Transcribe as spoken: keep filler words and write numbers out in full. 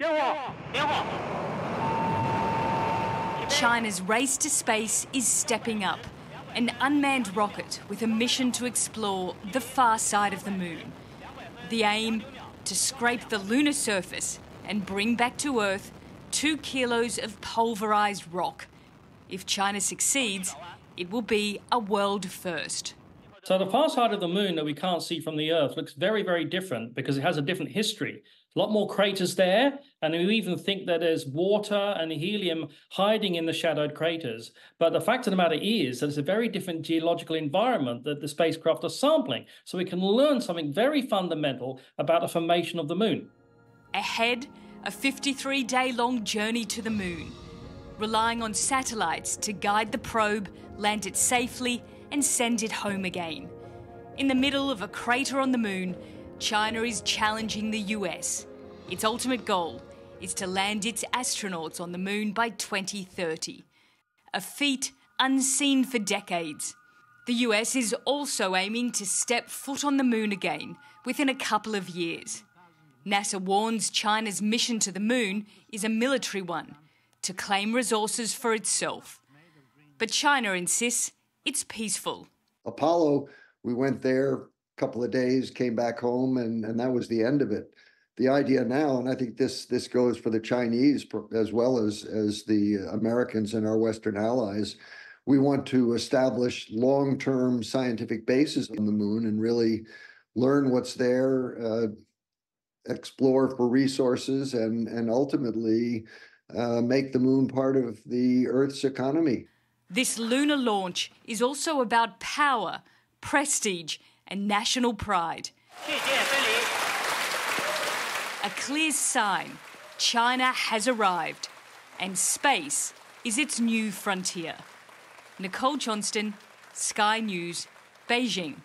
line. China's race to space is stepping up. An unmanned rocket with a mission to explore the far side of the moon. The aim, to scrape the lunar surface and bring back to Earth two kilos of pulverised rock. If China succeeds, it will be a world first. So the far side of the moon that we can't see from the Earth looks very, very different because it has a different history. A lot more craters there, and we even think that there's water and helium hiding in the shadowed craters. But the fact of the matter is that it's a very different geological environment that the spacecraft are sampling, so we can learn something very fundamental about the formation of the moon. Ahead, a fifty-three day long journey to the moon, relying on satellites to guide the probe, land it safely, and send it home again. In the middle of a crater on the moon, China is challenging the U S. Its ultimate goal is to land its astronauts on the moon by twenty thirty, a feat unseen for decades. The U S is also aiming to step foot on the moon again within a couple of years. NASA warns China's mission to the moon is a military one, to claim resources for itself. But China insists it's peaceful. Apollo, we went there a couple of days, came back home, and, and that was the end of it. The idea now, and I think this this goes for the Chinese as well as, as the Americans and our Western allies, we want to establish long-term scientific bases on the moon and really learn what's there, uh, explore for resources, and, and ultimately uh, make the moon part of the Earth's economy. This lunar launch is also about power, prestige, and national pride. A clear sign, China has arrived, and space is its new frontier. Nicole Johnston, Sky News, Beijing.